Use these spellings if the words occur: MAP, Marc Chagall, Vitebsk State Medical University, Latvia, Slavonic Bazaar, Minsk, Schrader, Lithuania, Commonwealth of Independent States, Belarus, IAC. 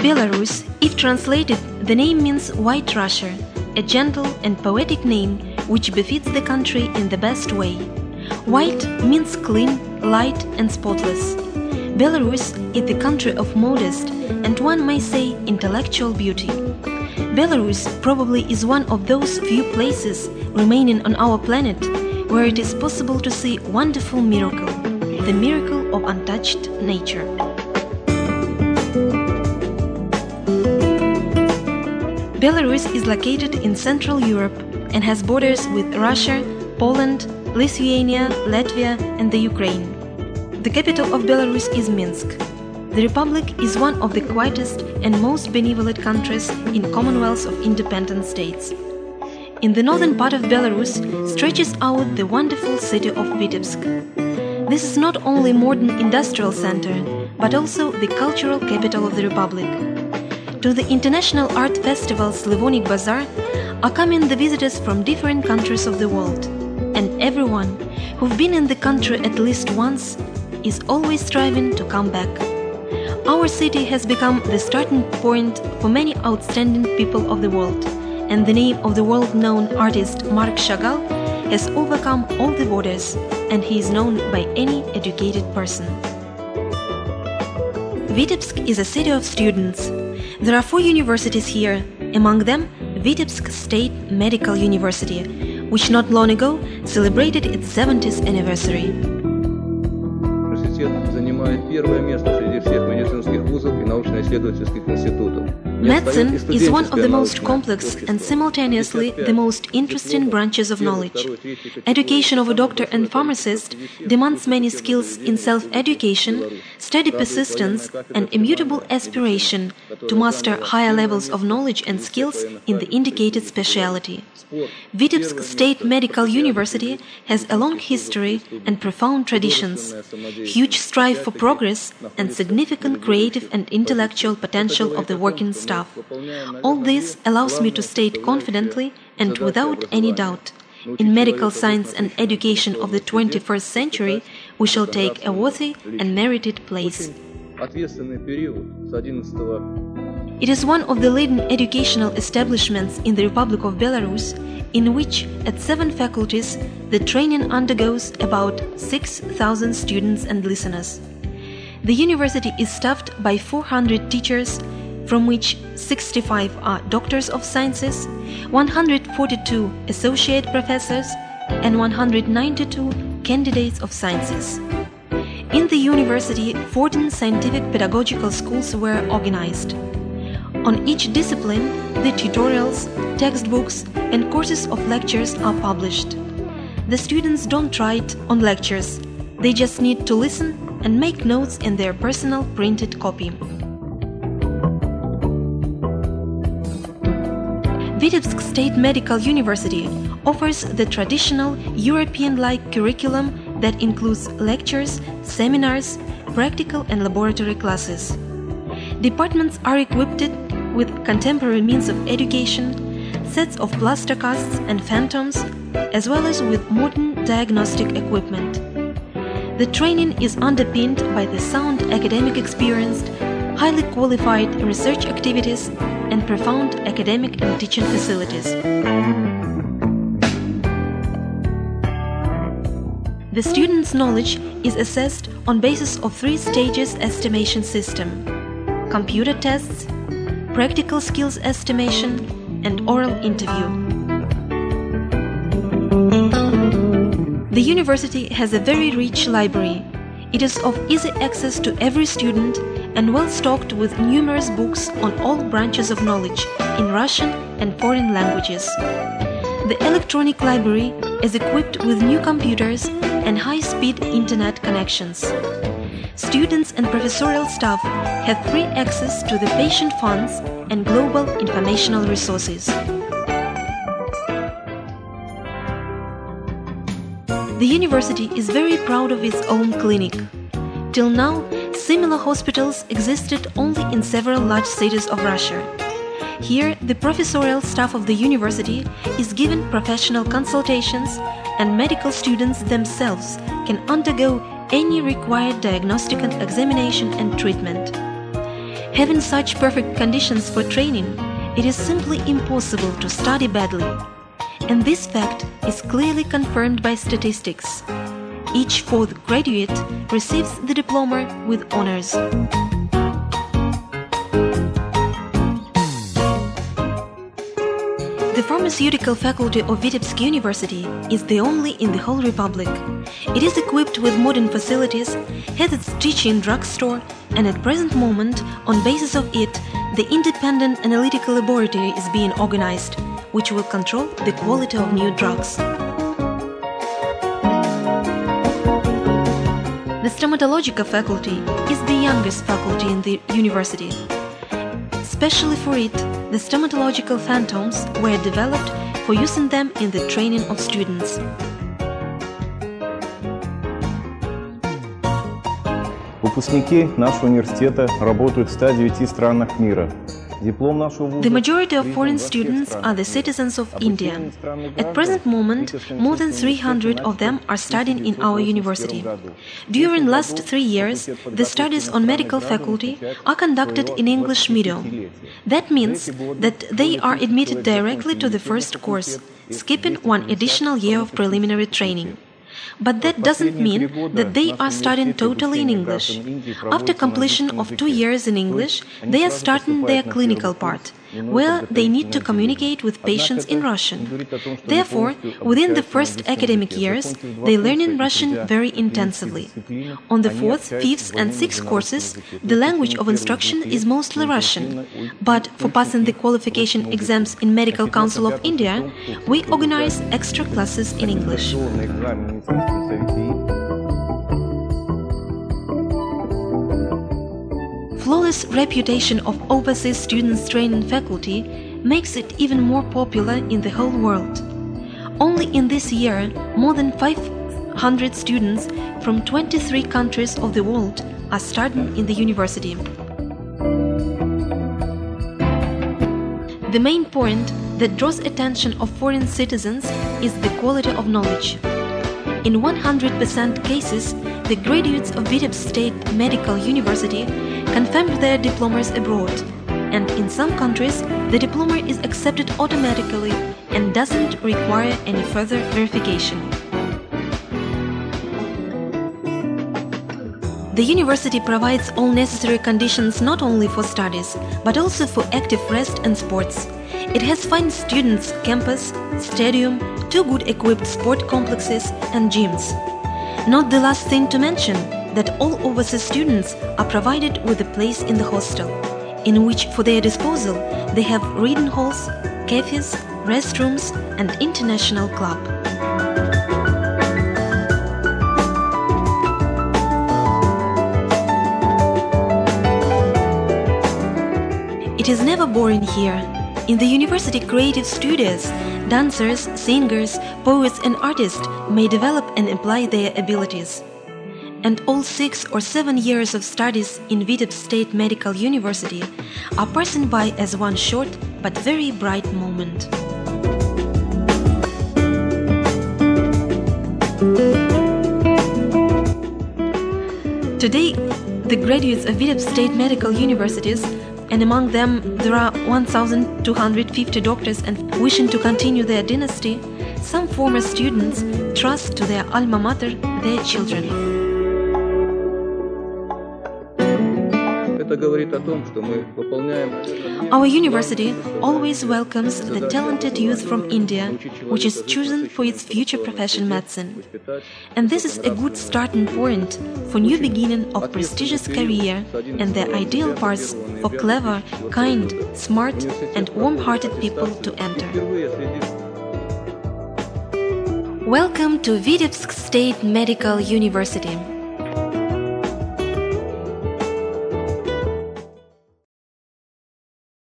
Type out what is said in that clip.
Belarus, if translated, the name means White Russia, a gentle and poetic name which befits the country in the best way. White means clean, light and spotless. Belarus is the country of modest and one may say intellectual beauty. Belarus probably is one of those few places remaining on our planet where it is possible to see wonderful miracle, the miracle of untouched nature. Belarus is located in Central Europe and has borders with Russia, Poland, Lithuania, Latvia and the Ukraine. The capital of Belarus is Minsk. The Republic is one of the quietest and most benevolent countries in Commonwealth of Independent States. In the northern part of Belarus stretches out the wonderful city of Vitebsk. This is not only modern industrial center, but also the cultural capital of the Republic. To the international art festival Slavonic Bazaar are coming the visitors from different countries of the world. And everyone who've been in the country at least once is always striving to come back. Our city has become the starting point for many outstanding people of the world. And the name of the world-known artist Marc Chagall has overcome all the borders, and he is known by any educated person. Vitebsk is a city of students. There are 4 universities here, among them Vitebsk State Medical University, which not long ago celebrated its 70th anniversary. Medicine is one of the most complex and simultaneously the most interesting branches of knowledge. Education of a doctor and pharmacist demands many skills in self-education, steady persistence and immutable aspiration to master higher levels of knowledge and skills in the indicated specialty. Vitebsk State Medical University has a long history and profound traditions, huge strive for progress and significant creative and intellectual potential of the working staff. All this allows me to state confidently and without any doubt, in medical science and education of the 21st century, we shall take a worthy and merited place. It is one of the leading educational establishments in the Republic of Belarus, in which, at 7 faculties, the training undergoes about 6,000 students and listeners. The university is staffed by 400 teachers, from which 65 are doctors of sciences, 142 associate professors and 192 candidates of sciences. In the university, 14 scientific pedagogical schools were organized. On each discipline, the tutorials, textbooks and courses of lectures are published. The students don't write on lectures, they just need to listen and make notes in their personal printed copy. Vitebsk State Medical University offers the traditional European-like curriculum that includes lectures, seminars, practical and laboratory classes. Departments are equipped with contemporary means of education, sets of plaster casts and phantoms, as well as with modern diagnostic equipment. The training is underpinned by the sound academic experience, highly qualified research activities and profound academic and teaching facilities. The students' knowledge is assessed on basis of 3 stages estimation system: computer tests, practical skills estimation, and oral interview. The university has a very rich library. It is of easy access to every student and well stocked with numerous books on all branches of knowledge in Russian and foreign languages. The electronic library is equipped with new computers and high-speed internet connections. Students and professorial staff have free access to the patient funds and global informational resources. The university is very proud of its own clinic. Till now, similar hospitals existed only in several large cities of Russia. Here, the professorial staff of the university is given professional consultations, and medical students themselves can undergo any required diagnostic and examination and treatment. Having such perfect conditions for training, it is simply impossible to study badly. And this fact is clearly confirmed by statistics. Each fourth graduate receives the diploma with honors. The pharmaceutical faculty of Vitebsk University is the only in the whole republic. It is equipped with modern facilities, has its teaching drugstore, and at present moment, on basis of it, the independent analytical laboratory is being organized, which will control the quality of new drugs. The stomatological faculty is the youngest faculty in the university. Especially for it, the stomatological phantoms were developed for using them in the training of students. Выпускники нашего университета работают в 109 странах мира. The majority of foreign students are the citizens of India. At present moment, more than 300 of them are studying in our university. During last 3 years, the studies on medical faculty are conducted in English medium. That means that they are admitted directly to the first course, skipping one additional year of preliminary training. But that doesn't mean that they are studying totally in English. After completion of 2 years in English, they are starting their clinical part, where they need to communicate with patients in Russian. Therefore, within the first academic years, they learn in Russian very intensively. On the fourth, fifth, and sixth courses, the language of instruction is mostly Russian. But for passing the qualification exams in Medical Council of India, we organize extra classes in English. Flawless reputation of overseas students training faculty makes it even more popular in the whole world. Only in this year, more than 500 students from 23 countries of the world are studying in the university. The main point that draws attention of foreign citizens is the quality of knowledge. In 100% cases, the graduates of Vitebsk State Medical University confirmed their diplomas abroad, and in some countries the diploma is accepted automatically and doesn't require any further verification. The university provides all necessary conditions not only for studies, but also for active rest and sports. It has fine students' campus, stadium, 2 good equipped sport complexes and gyms. Not the last thing to mention, that all overseas students are provided with a place in the hostel, in which for their disposal they have reading halls, cafes, restrooms and international club. It is never boring here. In the university creative studios, dancers, singers, poets and artists may develop and apply their abilities. And all 6 or 7 years of studies in Vitebsk State Medical University are passing by as one short but very bright moment. Today, the graduates of Vitebsk State Medical Universities, and among them there are 1,250 doctors and wishing to continue their dynasty, some former students trust to their alma mater their children. Our university always welcomes the talented youth from India, which is chosen for its future profession medicine. And this is a good starting point for new beginning of prestigious career and the ideal paths for clever, kind, smart and warm-hearted people to enter. Welcome to Vitebsk State Medical University.